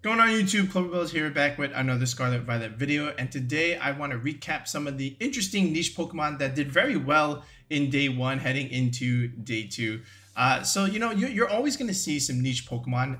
Going on YouTube, Cloverbell's here, back with another Scarlet Violet video, and today I want to recap some of the interesting niche Pokemon that did very well in day one heading into day two. So, you know, you're always going to see some niche Pokemon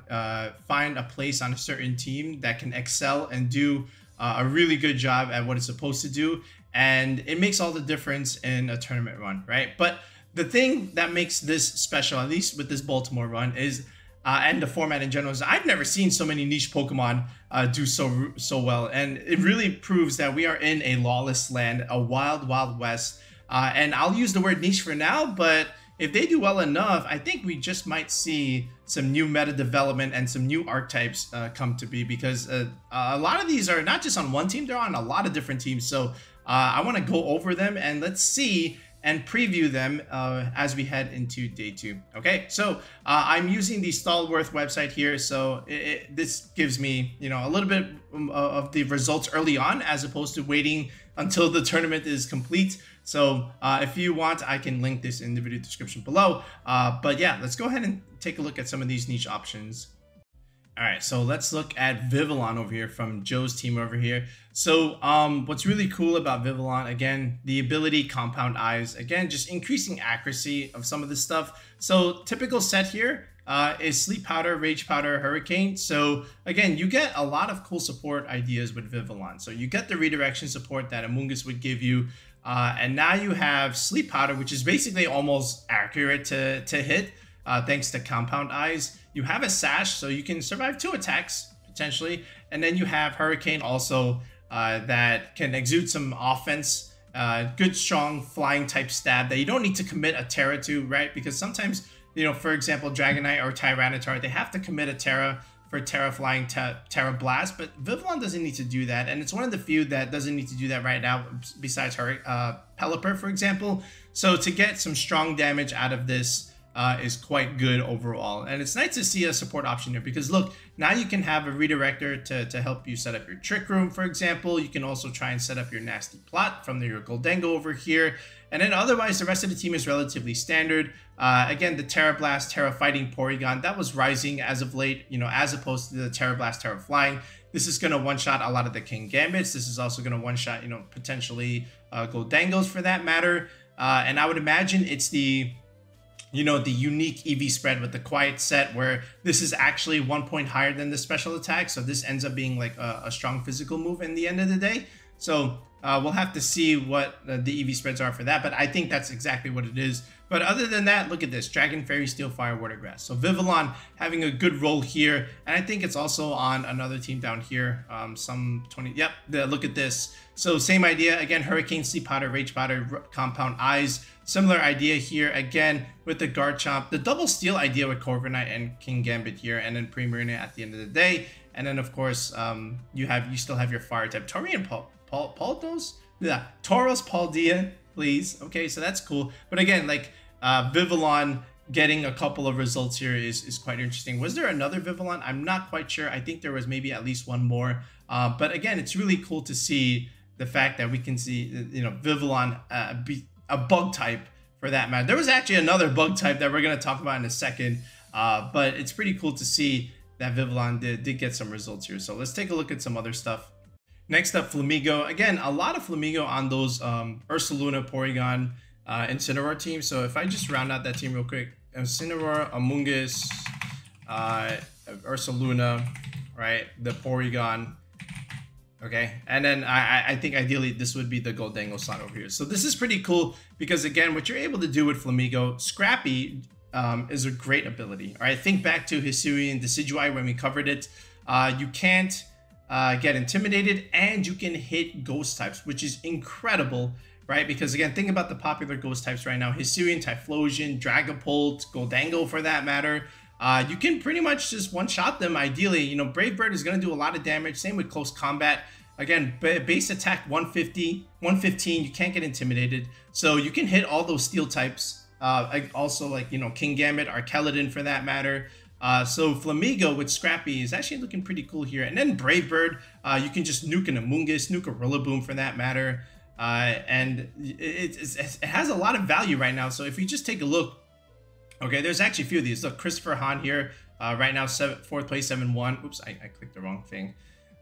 find a place on a certain team that can excel and do a really good job at what it's supposed to do, and it makes all the difference in a tournament run, right? But the thing that makes this special, at least with this Baltimore run, is and the format in general, is I've never seen so many niche Pokemon do so well, and it really proves that we are in a lawless land, a wild west. And I'll use the word niche for now, but if they do well enough, I think we just might see some new meta development and some new archetypes come to be, because a lot of these are not just on one team, they're on a lot of different teams. So I want to go over them and let's see and preview them as we head into day two. Okay, so I'm using the Stallworth website here, so this gives me, you know, a little bit of the results early on as opposed to waiting until the tournament is complete. So if you want, I can link this in the video description below. But yeah, let's go ahead and take a look at some of these niche options. All right, so let's look at Vivillon over here from Joe's team over here. So what's really cool about Vivillon, again, the ability Compound Eyes, again, just increasing accuracy of some of this stuff. So typical set here is Sleep Powder, Rage Powder, Hurricane. So again, you get a lot of cool support ideas with Vivillon. So you get the redirection support that Amoongus would give you. And now you have Sleep Powder, which is basically almost accurate to hit. Thanks to Compound Eyes. You have a Sash, so you can survive 2 attacks, potentially. And then you have Hurricane also that can exude some offense. Good, strong flying type stab that you don't need to commit a Terra to, right? Because sometimes, you know, for example, Dragonite or Tyranitar, they have to commit a Terra for Terra Flying, Terra Blast. But Vivillon doesn't need to do that. And it's one of the few that doesn't need to do that right now, besides her Pelipper, for example. So to get some strong damage out of this, is quite good overall, and it's nice to see a support option here, because look, now you can have a redirector to help you set up your Trick Room, for example. You can also try and set up your nasty plot from your Goldengo over here, and then otherwise the rest of the team is relatively standard. Again, the Terra Blast, Terra Fighting Porygon, that was rising as of late, you know, as opposed to the Terra Blast, Terra Flying. This is going to one-shot a lot of the King Gambits. This is also going to one-shot, you know, potentially Goldengos for that matter. And I would imagine it's the, you know, the unique EV spread with the quiet set, where this is actually 1 point higher than the special attack. So this ends up being like a strong physical move in the end of the day. So we'll have to see what the EV spreads are for that. But I think that's exactly what it is. But other than that, look at this. Dragon, Fairy, Steel, Fire, Water, Grass. So Vivillon having a good role here. And I think it's also on another team down here. Some 20. Yep, look at this. So same idea. Again, Hurricane, Sleep Powder, Rage Powder, Compound Eyes. Similar idea here. Again, with the Garchomp. The double steal idea with Corviknight and King Gambit here. And then Primarina at the end of the day. And then, of course, you still have your Fire type. Taurian Paldos? Yeah, Tauros Paldea, please. Okay, so that's cool. But again, like Vivillon getting a couple of results here is quite interesting. Was there another Vivillon? I'm not quite sure. I think there was maybe at least one more. But again, it's really cool to see the fact that we can see, you know, Vivillon be a bug type for that matter. There was actually another bug type that we're going to talk about in a second. But it's pretty cool to see that Vivillon did get some results here. So let's take a look at some other stuff. Next up, Flamigo. Again, a lot of Flamigo on those Ursaluna, Porygon, Incineroar team. So if I just round out that team real quick, Incineroar, Amoongus, Ursaluna, right? The Porygon, okay? And then I think ideally this would be the Goldengo slot over here. So this is pretty cool because, again, what you're able to do with Flamigo, Scrappy is a great ability, all right? Think back to Hisuian Decidueye when we covered it. You can't get intimidated, and you can hit ghost types, which is incredible, right? Because again, think about the popular ghost types right now: Hisuian, Typhlosion, Dragapult, Goldengo for that matter. You can pretty much just one-shot them ideally. You know, Brave Bird is going to do a lot of damage. Same with Close Combat. Again, base attack 150, 115. You can't get intimidated, so you can hit all those steel types. Also, like, you know, King Gambit, Archaludon for that matter. So Flamigo with Scrappy is actually looking pretty cool here. And then Brave Bird, you can just nuke an Amoongus, nuke a Rillaboom for that matter. And it has a lot of value right now. So if you just take a look, okay, there's actually a few of these. Look, Christopher Hahn here, Right now, fourth place, 7-1. Oops, I clicked the wrong thing.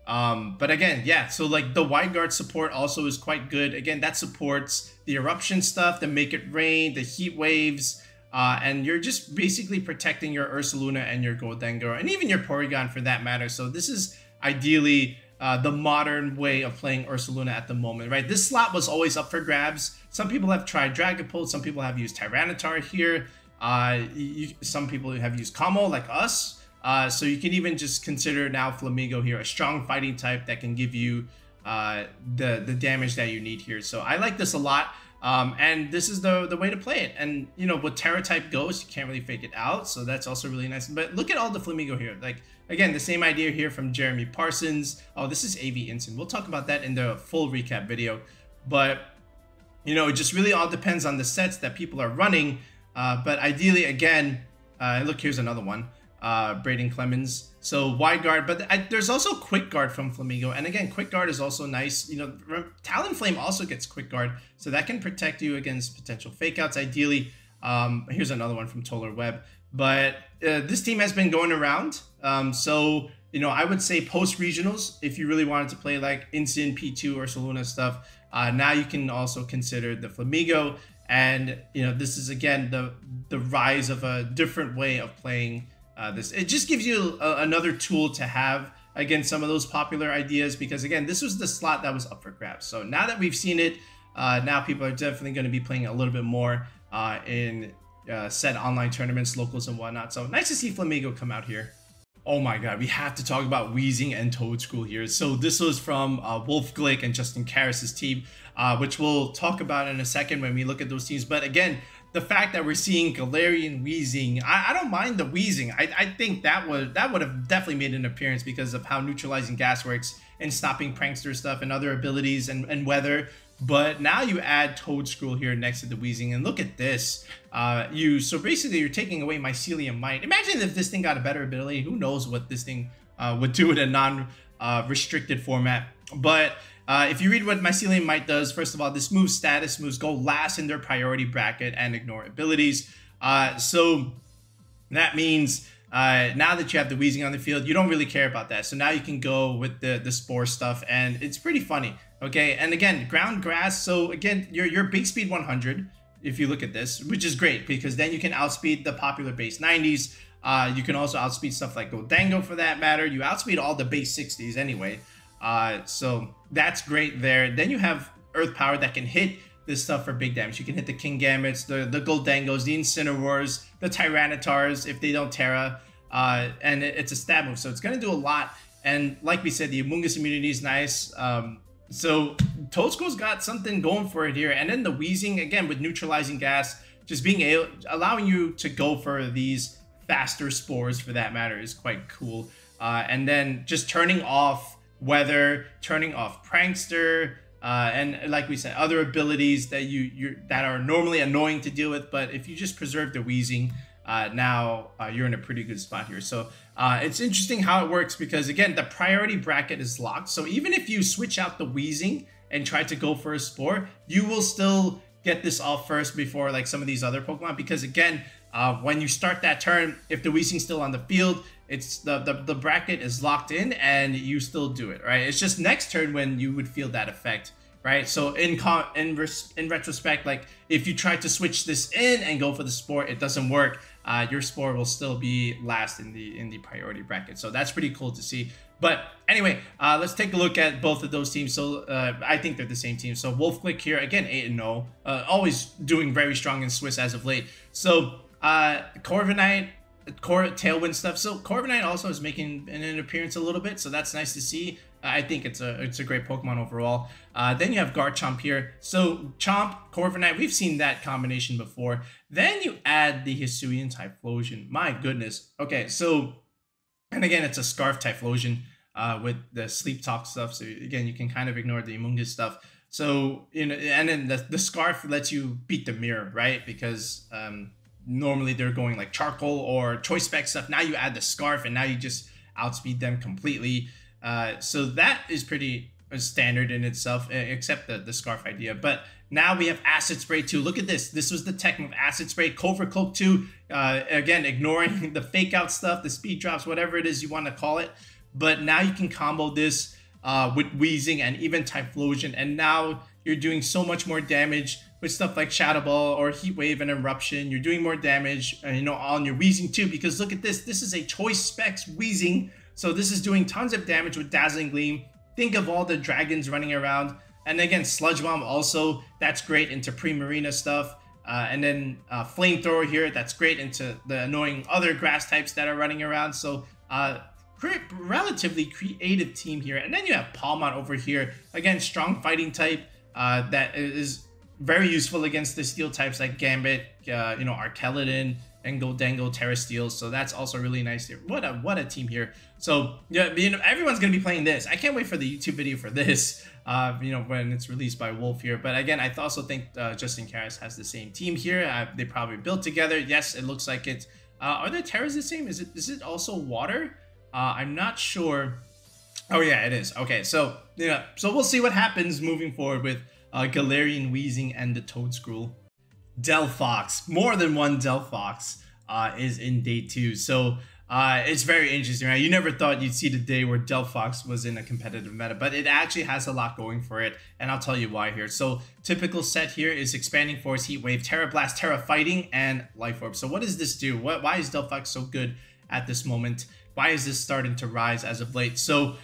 But again, yeah, so like the Wide Guard support also is quite good. Again, that supports the Eruption stuff, the Make It Rain, the Heat Waves, and you're just basically protecting your Ursaluna and your Goldengo, and even your Porygon for that matter. So this is ideally the modern way of playing Ursaluna at the moment, right? This slot was always up for grabs. Some people have tried Dragapult, some people have used Tyranitar here, some people have used Kamo like us. So you can even just consider now Flamigo here, a strong fighting type that can give you the damage that you need here. So I like this a lot, and this is the way to play it. And you know, with Terra type goes, you can't really fake it out, so that's also really nice. But look at all the Flamigo here. Like again, the same idea here from Jeremy Parsons. Oh, this is AV Instant. We'll talk about that in the full recap video. But you know, it just really all depends on the sets that people are running. But ideally, again, look, here's another one. Braden Clemens. So Wide Guard, but there's also Quick Guard from Flamigo, and again, Quick Guard is also nice. You know, Talonflame also gets Quick Guard, so that can protect you against potential fakeouts. Ideally, here's another one from Tolar Web. But this team has been going around, so you know, I would say post regionals, if you really wanted to play like Incin, P2 or Soluna stuff, now you can also consider the Flamigo, and you know, this is again the rise of a different way of playing. This, it just gives you another tool to have against some of those popular ideas, because again, this was the slot that was up for grabs. So now that we've seen it, now people are definitely going to be playing a little bit more in said online tournaments, locals and whatnot. So nice to see Flamigo come out here. Oh my god, we have to talk about Weezing and Toedscruel here. So this was from Wolf Glick and Justin Karras' team, which we'll talk about in a second when we look at those teams. But again, the fact that we're seeing Galarian Weezing, I don't mind the Weezing. I think that would have definitely made an appearance because of how neutralizing gas works and stopping prankster stuff and other abilities and weather. But now you add Toedscruel here next to the Weezing, and look at this. So basically you're taking away Mycelium Mite. Imagine if this thing got a better ability. Who knows what this thing would do in a non-restricted format. But if you read what Mycelium Mite does, first of all, this move's status moves go last in their priority bracket and ignore abilities. So that means now that you have the Weezing on the field, you don't really care about that. So now you can go with the Spore stuff, and it's pretty funny. Okay, and again, Ground Grass. So again, your base speed 100, if you look at this, which is great because then you can outspeed the popular base 90s. You can also outspeed stuff like Goldengo for that matter. You outspeed all the base 60s anyway. So that's great there. Then you have Earth Power that can hit this stuff for big damage. You can hit the King Gambits, the Goldengos, the Incineroars, the Tyranitars if they don't Terra. And it's a stab move, so it's going to do a lot. And like we said, the Amoongus immunity is nice. So Toedscruel's got something going for it here. And then the Weezing, again, with neutralizing gas, just being able, allowing you to go for these faster spores for that matter is quite cool. And then just turning off weather, turning off prankster, and like we said, other abilities that that are normally annoying to deal with. But if you just preserve the Weezing, now you're in a pretty good spot here. So it's interesting how it works because again, the priority bracket is locked. So even if you switch out the Weezing and try to go for a Spore, you will still get this off first before like some of these other Pokemon, because again, when you start that turn, if the Weezing's still on the field, it's the bracket is locked in and you still do it, right? It's just next turn when you would feel that effect, right? So in retrospect, like if you try to switch this in and go for the Spore, it doesn't work. Your Spore will still be last in the priority bracket. So that's pretty cool to see. But anyway, let's take a look at both of those teams. So I think they're the same team. So Wolf Glick here, again, 8-0, always doing very strong in Swiss as of late. So Corviknight, Tailwind stuff. So Corviknight also is making an appearance a little bit, so that's nice to see. I think it's a great Pokemon overall. Then you have Garchomp here. So Chomp, Corviknight, we've seen that combination before. Then you add the Hisuian Typhlosion. My goodness. Okay, so, and again, it's a Scarf Typhlosion with the Sleep Talk stuff. So again, you can kind of ignore the Amoongus stuff. So, you know, and then the Scarf lets you beat the mirror, right? Because normally they're going like charcoal or choice spec stuff. Now you add the Scarf and now you just outspeed them completely. So that is pretty standard in itself, except the scarf idea. But now we have Acid Spray 2. Look at this. This was the tech of Acid Spray. Covert Cloak 2, again, ignoring the fake out stuff, the speed drops, whatever it is you want to call it. But now you can combo this with Weezing and even Typhlosion. And now you're doing so much more damage with stuff like Shadow Ball or Heat Wave and Eruption. You're doing more damage, you know, on your Weezing too. Because look at this. This is a Choice Specs Weezing. So this is doing tons of damage with Dazzling Gleam. Think of all the dragons running around. And again, Sludge Bomb also, that's great into Primarina stuff. And then Flamethrower here, that's great into the annoying other grass types that are running around. So relatively creative team here. And then you have Palmon over here. Again, strong fighting type that is very useful against the steel types like Gambit, you know, Archaludon, and Goldengo, Terra Steel. So that's also really nice here. What a team here. So yeah, you know, everyone's gonna be playing this. I can't wait for the YouTube video for this, you know, when it's released by Wolf here. But again, I also think Justin Karras has the same team here. They probably built together. Yes, it looks like it. Are the Terras the same? Is it also water? I'm not sure. Oh yeah, it is. Okay, so you know, so we'll see what happens moving forward with Galarian Weezing and the Toedscruel. Delphox, more than one Delphox is in day 2. So it's very interesting, right? You never thought you'd see the day where Delphox was in a competitive meta, but it actually has a lot going for it. And I'll tell you why here. So typical set here is Expanding Force, Heat Wave, Terra Blast, Terra Fighting, and Life Orb. So what does this do? Why is Delphox so good at this moment? Why is this starting to rise as of late? So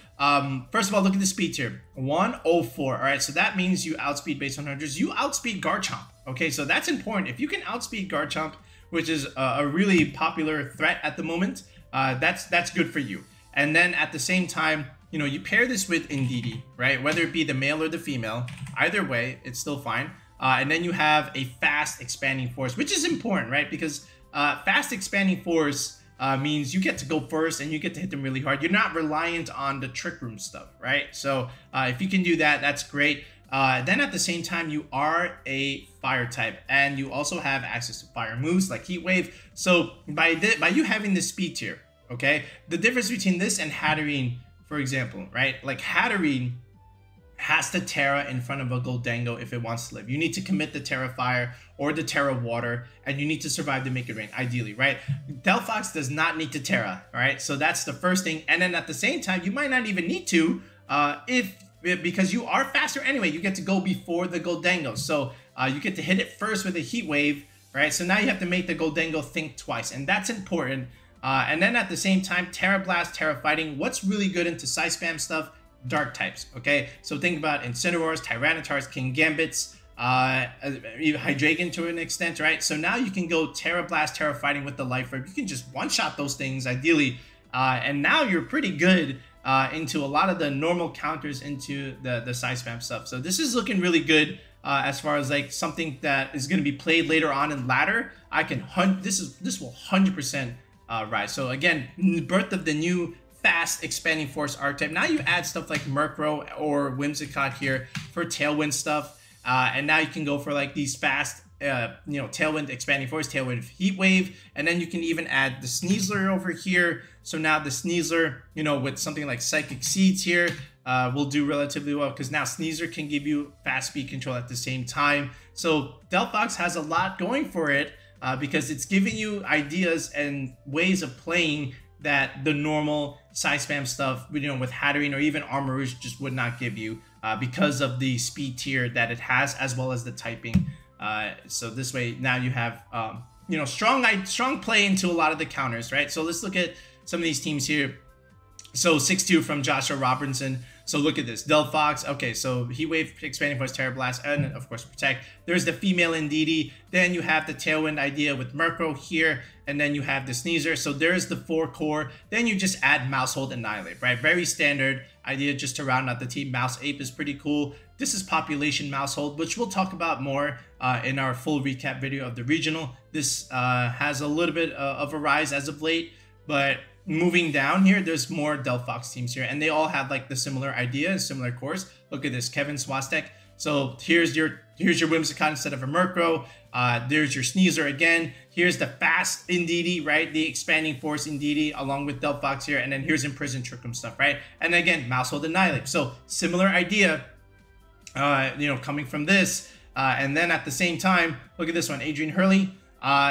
first of all, look at the speed tier, 104. All right, so that means you outspeed base 100s. You outspeed Garchomp. Okay, so that's important. If you can outspeed Garchomp, which is a really popular threat at the moment, that's good for you. And then at the same time, you know, you pair this with Indeedee, right? Whether it be the male or the female, either way, it's still fine. And then you have a fast Expanding Force, which is important, right? Because fast Expanding Force means you get to go first and you get to hit them really hard. You're not reliant on the Trick Room stuff, right? So if you can do that, that's great. Then at the same time, you are a fire type and you also have access to fire moves like Heat Wave. So by you having this speed tier, okay, the difference between this and Hatterene, for example, right? Like Hatterene has to Terra in front of a Goldengo if it wants to live. You need to commit the Terra Fire or the Terra Water, and you need to survive to make it rain, ideally, right? Delphox does not need to Terra, all right? So that's the first thing. And then at the same time, you might not even need to because you are faster anyway. You get to go before the Goldengo. So you get to hit it first with a Heat Wave, right? So now you have to make the Goldengo think twice, and that's important. And then at the same time, Terra Blast, Terra Fighting, what's really good into side spam stuff? Dark types, okay? So think about Incineroars, Tyranitar's, King Gambits, Hydreigon to an extent, right? So now you can go Terra Blast, Terra Fighting with the Life Orb. You can just one-shot those things, ideally. And now you're pretty good into a lot of the normal counters into the side spam stuff. So this is looking really good as far as like something that is going to be played later on in ladder. This will 100% rise. So again, birth of the new fast Expanding Force archetype. Now you add stuff like Murkrow or Whimsicott here for Tailwind stuff. And now you can go for like these fast, you know, Tailwind Expanding Force, Tailwind Heat Wave. And then you can even add the Sneasler over here. So now the Sneasler, you know, with something like Psychic Seeds here, will do relatively well because now Sneasler can give you fast speed control at the same time. So Delphox has a lot going for it because it's giving you ideas and ways of playing that the normal side spam stuff, you know, with Hatterene or even Armourouge just would not give you because of the speed tier that it has, as well as the typing. So this way, now you have, you know, strong play into a lot of the counters, right? So let's look at some of these teams here. So 6-2 from Joshua Robinson. So look at this, Delphox. Okay, so Heat Wave, Expanding Force, Terra Blast, and of course Protect. There's the female Indeedee. Then you have the Tailwind idea with Murkrow here, and then you have the Sneasler. So there's the 4 core. Then you just add Mousehold, Annihilate, right? Very standard idea just to round out the team. Mouse Ape is pretty cool. This is Population Mousehold, which we'll talk about more in our full recap video of the regional. This has a little bit of a rise as of late, but moving down here, there's more Delphox teams here, and they all have like the similar idea and similar course. Look at this, Kevin Swastek. So here's your Whimsicott instead of a Murkrow. There's your Sneasel again. Here's the fast Indeedee, right? The Expanding Force Indeedee along with Delphox here. And then here's Imprison Trick Room stuff, right? And again, Mousehole Annihilate. So similar idea, you know, coming from this. And then at the same time, look at this one, Adrian Hurley.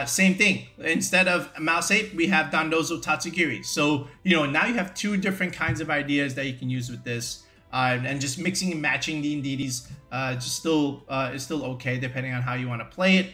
Same thing. Instead of Mouseape, we have Dondozo Tatsugiri. So, you know, now you have two different kinds of ideas that you can use with this. And just mixing and matching the Indeedees just still is still okay, depending on how you want to play it.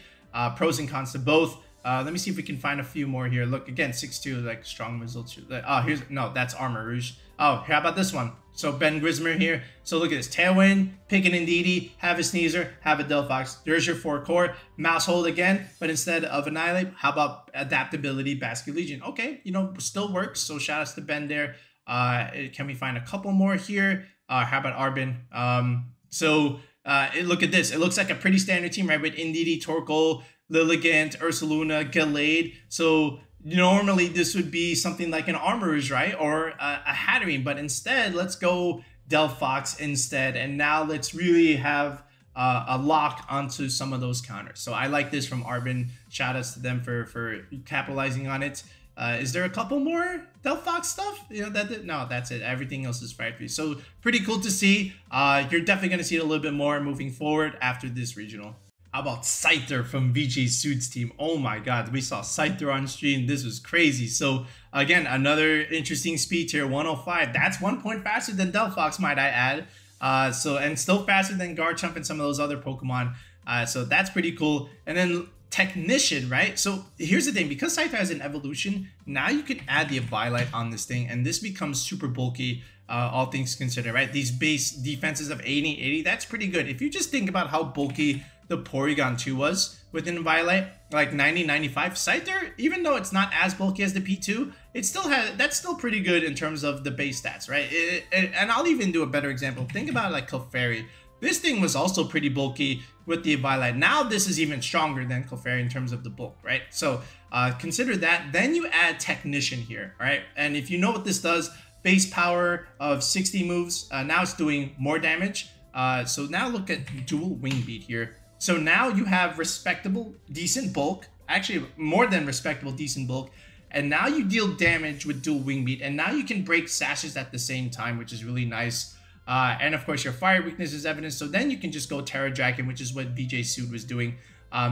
Pros and cons to both. Let me see if we can find a few more here. Look, again, 6-2, like strong results. Oh, here's, no, that's Armor Rouge. Oh, how about this one? So Ben Grismer here. So look at this, Tailwind, pick an Indeedee, have a Sneasel, have a Delphox. There's your 4-core. Mousehole again, but instead of Annihilate, how about Adaptability, Basket Legion? Okay, you know, still works. So shout outs to Ben there. Can we find a couple more here? How about Arbin? Look at this. It looks like a pretty standard team, right? With Indeedee, Torkoal, Lilligant, Ursaluna, Gallade. So normally this would be something like an Armor Rouge, right? Or a Hatterene, but instead let's go Delphox instead. And now let's really have a lock onto some of those counters. So I like this from Arbin. Shout outs to them for capitalizing on it. Is there a couple more Delphox stuff? You know, no, that's it. Everything else is factory. So pretty cool to see. You're definitely going to see it a little bit more moving forward after this regional. How about Scyther from VJ Suits team? Oh my God, we saw Scyther on stream. This was crazy. So again, another interesting speed tier, 105. That's 1 point faster than Delphox, might I add. And still faster than Garchomp and some of those other Pokemon. So that's pretty cool. And then Technician, right? So here's the thing, because Scyther has an evolution, now you can add the Abilite on this thing and this becomes super bulky, all things considered, right? These base defenses of 80, that's pretty good. If you just think about how bulky the Porygon 2 was with an Abilite, like 90, 95, Scyther, even though it's not as bulky as the P2, it still has, that's still pretty good in terms of the base stats, right? And I'll even do a better example. Think about like Clefairy. This thing was also pretty bulky with the Abilite. Now this is even stronger than Clefairy in terms of the bulk, right? So consider that. Then you add Technician here, right? And if you know what this does, base power of 60 moves. Now it's doing more damage. So now look at dual Wing Beat here. So now you have respectable, decent bulk. Actually, more than respectable, decent bulk. And now you deal damage with dual Wing Beat. And now you can break sashes at the same time, which is really nice. And of course your fire weakness is evident. So then you can just go Terra Dragon, which is what VJ Suit was doing.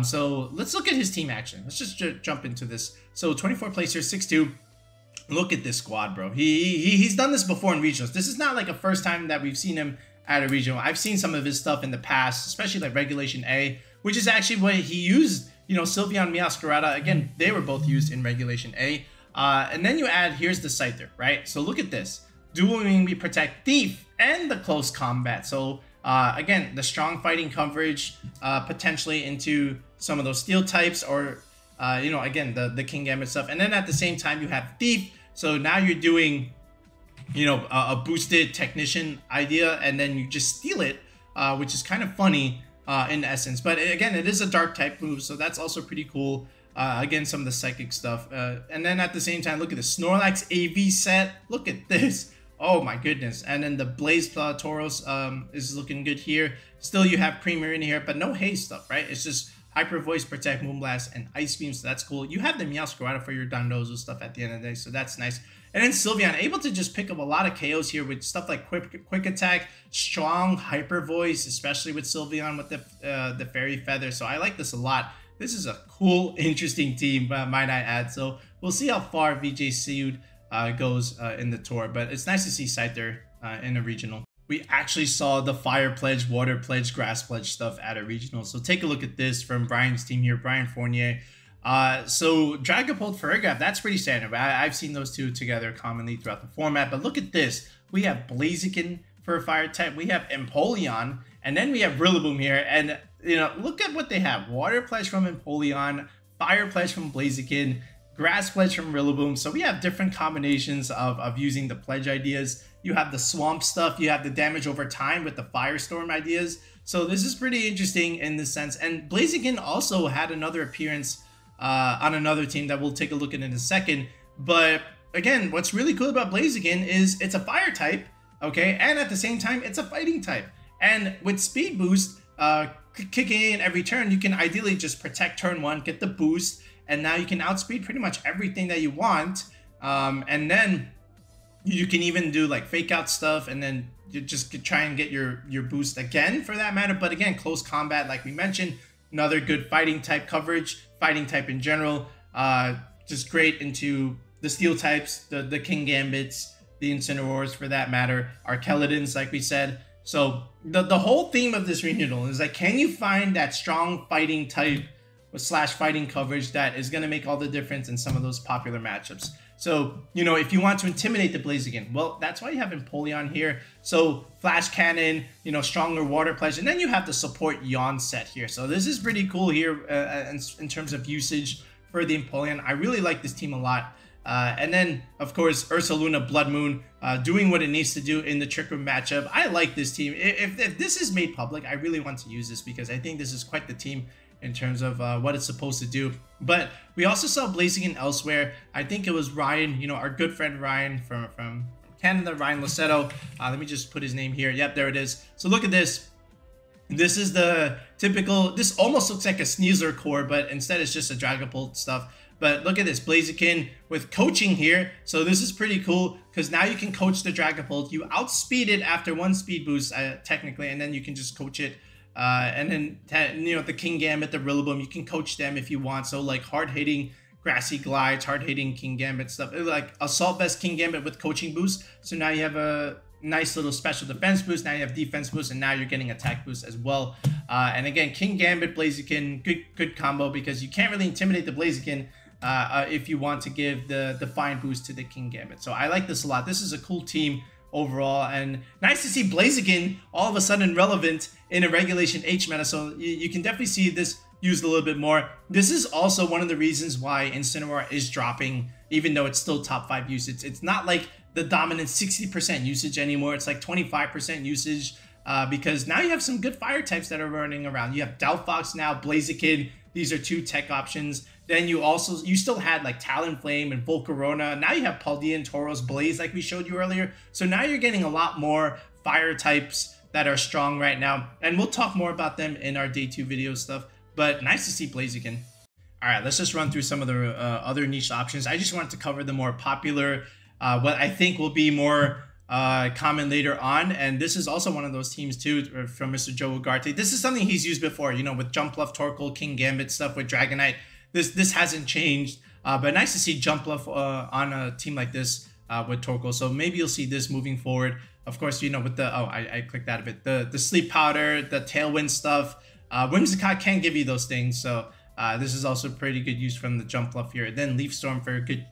So let's look at his team action. Let's just jump into this. So 24 plays here, 6-2. Look at this squad, bro. He's done this before in regionals. This is not like a first time that we've seen him at a regional. I've seen some of his stuff in the past, especially like Regulation A, which is actually what he used, you know, Sylveon, Meowscarada. Again, they were both used in Regulation A. And then you add, here's the Scyther, right? So look at this. Dual Wing Beat, Protect, Thief, and the Close Combat. So again, the strong fighting coverage potentially into some of those steel types or, you know, again, the King Gambit stuff. And then at the same time, you have Thief. So now you're doing, you know, a boosted Technician idea, and then you just steal it, which is kind of funny in essence. But again, it is a dark type move, so that's also pretty cool. Again, some of the psychic stuff. And then at the same time, look at the Snorlax AV set. Look at this. Oh my goodness. And then the Blaze Tauros is looking good here. Still, you have Primarina here, but no haste stuff, right? It's just Hyper Voice, Protect, Moonblast, and Ice Beam, so that's cool. You have the Meowscarada for your Dondozo stuff at the end of the day, so that's nice. And then Sylveon, able to just pick up a lot of KOs here with stuff like Quick Attack, strong Hyper Voice, especially with Sylveon with the Fairy Feather, so I like this a lot. This is a cool, interesting team, might I add. So we'll see how far VJ Suit goes in the tour, but it's nice to see Scyther in a regional. We actually saw the Fire Pledge, Water Pledge, Grass Pledge stuff at a regional. So take a look at this from Brian's team here, Brian Fournier. So Dragapult, Ferrograph, that's pretty standard. I've seen those two together commonly throughout the format, but look at this. We have Blaziken for a Fire type. We have Empoleon, and then we have Rillaboom here. And you know, look at what they have. Water Pledge from Empoleon, Fire Pledge from Blaziken, Grass Pledge from Rillaboom. So we have different combinations of using the pledge ideas. You have the swamp stuff. You have the damage over time with the Firestorm ideas. So this is pretty interesting in this sense. And Blaziken also had another appearance on another team that we'll take a look at in a second. But again, what's really cool about Blaziken is it's a fire type, okay? And at the same time, it's a fighting type. And with speed boost, kicking in every turn, you can ideally just protect turn one, get the boost, and now you can outspeed pretty much everything that you want. And then you can even do like fake out stuff, and then you just try and get your boost again for that matter. But again, close combat, like we mentioned, another good fighting type coverage, fighting type in general, just great into the steel types, the King Gambits, the Incineroars for that matter, Archaludons, like we said. So the whole theme of this Renewal is like, can you find that strong fighting type slash fighting coverage that is going to make all the difference in some of those popular matchups? So, you know, if you want to intimidate the Blaziken, well, that's why you have Empoleon here. So Flash Cannon, you know, stronger Water Pledge, and then you have the support Yawn set here. So this is pretty cool here in terms of usage for the Empoleon. I really like this team a lot. And then, of course, Ursaluna Blood Moon doing what it needs to do in the Trick Room matchup. I like this team. If this is made public, I really want to use this because I think this is quite the team in terms of what it's supposed to do. But we also saw Blaziken elsewhere. I think it was Ryan, you know, our good friend Ryan from Canada, Ryan Losetto. Let me just put his name here. Yep, there it is. So look at this. This is the typical, this almost looks like a Sneasler core, but instead it's just a Dragapult stuff. But look at this, Blaziken with coaching here. So this is pretty cool because now you can coach the Dragapult. You outspeed it after one speed boost, technically, and then you can just coach it. And then, you know, the King Gambit, the Rillaboom, you can coach them if you want. So like hard-hitting Grassy Glides, hard-hitting King Gambit stuff, like Assault Vest King Gambit with coaching boost. So now you have a nice little special defense boost. Now you have defense boost, and now you're getting attack boost as well. And again, King Gambit, Blaziken, good combo because you can't really intimidate the Blaziken if you want to give the fine boost to the King Gambit. So I like this a lot. This is a cool team overall, and nice to see Blaziken all of a sudden relevant in a Regulation H meta. So you can definitely see this used a little bit more. This is also one of the reasons why Incineroar is dropping, even though it's still top 5 usage. It's not like the dominant 60% usage anymore. It's like 25% usage because now you have some good fire types that are running around. You have Delphox now, Blaziken. These are two tech options. Then you also, you still had like Talonflame and Volcarona. Now you have Paldean, Tauros, Blaze like we showed you earlier. So now you're getting a lot more fire types that are strong right now. And we'll talk more about them in our day 2 video stuff, but nice to see Blaziken. All right, let's just run through some of the other niche options. I just wanted to cover the more popular, what I think will be more common later on. And this is also one of those teams too from Mr. Joe Ugarte. This is something he's used before, you know, with Jumpluff, Torkoal, King Gambit stuff with Dragonite. This hasn't changed, but nice to see Jumpluff on a team like this with Torkoal. So maybe you'll see this moving forward. Of course, you know, with the, oh, I clicked out of it. The Sleep Powder, the Tailwind stuff. Whimsicott can give you those things. So this is also pretty good use from the Jumpluff here. Then Leaf Storm for good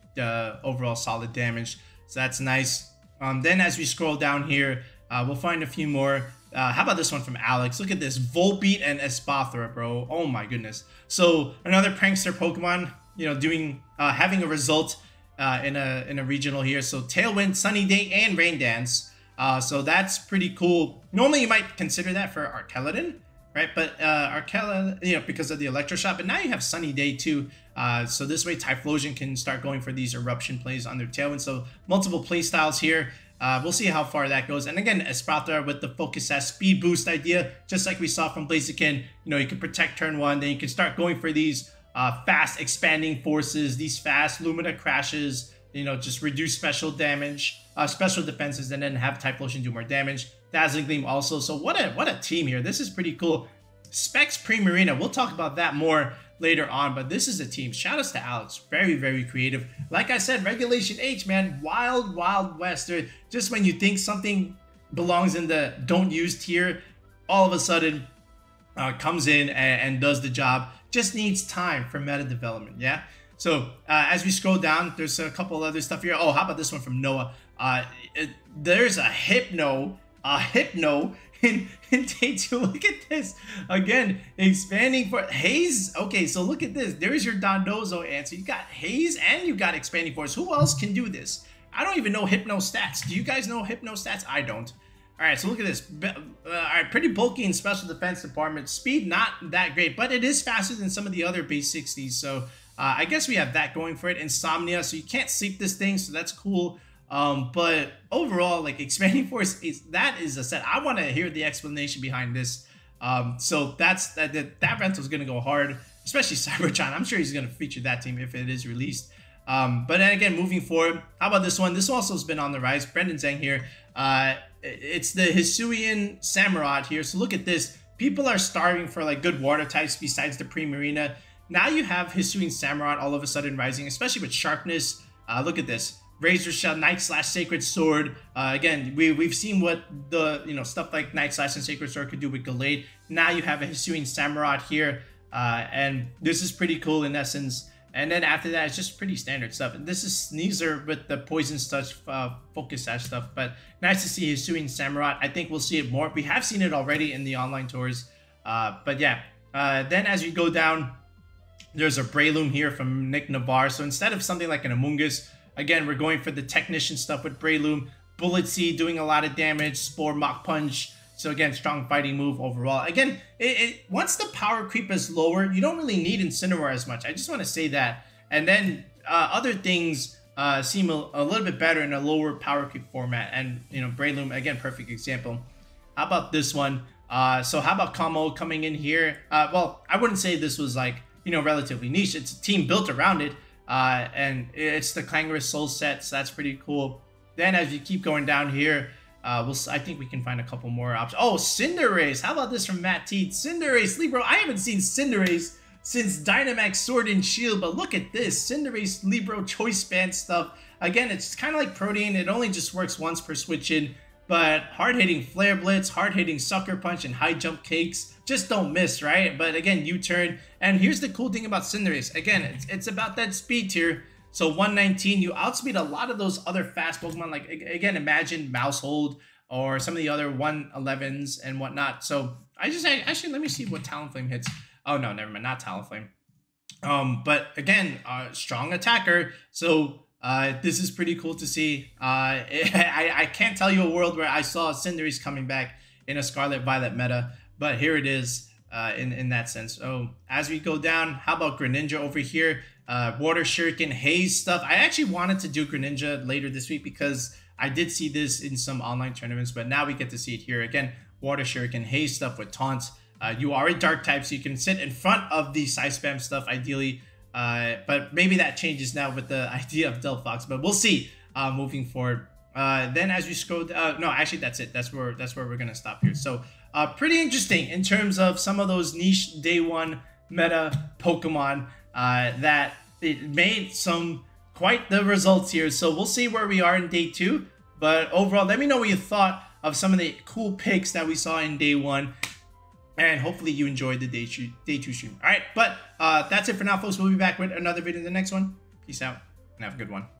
overall solid damage. So that's nice. Then as we scroll down here, we'll find a few more. How about this one from Alex? Look at this, Volbeat and Espathra, bro. Oh my goodness. So another prankster Pokemon, you know, doing having a result in a regional here. So Tailwind, Sunny Day, and Rain Dance. So that's pretty cool. Normally you might consider that for Archaludon, right? But Archaludon, you know, because of the Electro Shot. But now you have Sunny Day too. So this way Typhlosion can start going for these Eruption plays on their Tailwind. So multiple play styles here. We'll see how far that goes. And again, Espathra with the Focus S speed boost idea, just like we saw from Blaziken. You know, you can protect turn one, then you can start going for these fast expanding forces, these fast Lumina crashes, you know, just reduce special damage, special defenses, and then have Typhlosion do more damage. Dazzling Gleam also. So what a team here. This is pretty cool. Specs Primarina. We'll talk about that more later on, but this is a team. Shout outs to Alex. Very, very creative. Like I said, Regulation H, man. Wild, wild west. Just when you think something belongs in the don't use tier, all of a sudden comes in and does the job. Just needs time for meta development, yeah? So as we scroll down, there's a couple other stuff here. Oh, how about this one from Noah? There's a Hypno in day 2. Look at this again, expanding for Haze. Okay, so look at this. There's your Dondozo answer. You got Haze and you got Expanding Force. Who else can do this? I don't even know Hypno stats. Do you guys know Hypno stats? I don't. All right, so look at this. All right, pretty bulky in special defense department. Speed not that great, but it is faster than some of the other base 60s. So I guess we have that going for it. Insomnia, so you can't sleep this thing, so that's cool. But overall, like Expanding Force, that is a set. I want to hear the explanation behind this So that rental's going to go hard, especially Cybertron. I'm sure he's going to feature that team if it is released. But then again, moving forward, how about this one? This also has been on the rise. Brendan Zhang here. It's the Hisuian Samurott here. So look at this. People are starving for like good water types besides the Primarina. Now you have Hisuian Samurott all of a sudden rising, especially with sharpness. Look at this. Razor Shell, Night Slash, Sacred Sword. Again, we've seen what the, you know, stuff like Night Slash and Sacred Sword could do with Gallade. Now you have a Hisuian Samurott here. And this is pretty cool in essence. And then after that, it's just pretty standard stuff. And this is Sneasor with the Poison Touch, Focus Sash stuff. But nice to see Hisuian Samurott. I think we'll see it more. We have seen it already in the online tours. But yeah, then as you go down, there's a Breloom here from Nick Navarre. So instead of something like an Amoongus, again, we're going for the Technician stuff with Breloom. Bullet Seed doing a lot of damage. Spore, Mach Punch. So again, strong fighting move overall. Again, once the power creep is lower, you don't really need Incineroar as much. I just want to say that. And then other things seem a little bit better in a lower power creep format. And, you know, Breloom, again, perfect example. How about this one? So how about Kamo coming in here? Well, I wouldn't say this was like, you know, relatively niche. It's a team built around it. And it's the Clangorous Soul set. So that's pretty cool. Then as you keep going down here, I think we can find a couple more options. Oh, Cinderace. How about this from Matt Teed? Cinderace, Libro. I haven't seen Cinderace since Dynamax Sword and Shield, but look at this. Cinderace, Libro, Choice Band stuff. Again, it's kind of like Protean. It only just works once per switch in, but hard-hitting Flare Blitz, hard-hitting Sucker Punch, and High Jump Cakes. Just don't miss, right? But again, U-turn. And here's the cool thing about Cinderace. Again, it's about that speed tier. So 119, you outspeed a lot of those other fast Pokemon. Like, again, imagine Mousehold or some of the other 111s and whatnot. So actually, let me see what Talonflame hits. Oh, no, never mind. Not Talonflame. But again, strong attacker. So this is pretty cool to see. I can't tell you a world where I saw Cinderace coming back in a Scarlet Violet meta, but here it is in that sense. So as we go down, how about Greninja over here? Water Shuriken, Haze stuff. I actually wanted to do Greninja later this week because I did see this in some online tournaments, but now we get to see it here again. Water Shuriken, Haze stuff with taunts. You are a dark type, so you can sit in front of the side spam stuff ideally, but maybe that changes now with the idea of Delphox, but we'll see moving forward. Then as you scroll, no, actually that's it. That's where we're gonna stop here. So pretty interesting in terms of some of those niche day one meta Pokemon. That it made some quite the results here. So we'll see where we are in day two. But overall, let me know what you thought of some of the cool picks that we saw in day one. And hopefully you enjoyed the day two stream. All right, but that's it for now, folks. We'll be back with another video in the next one. Peace out and have a good one.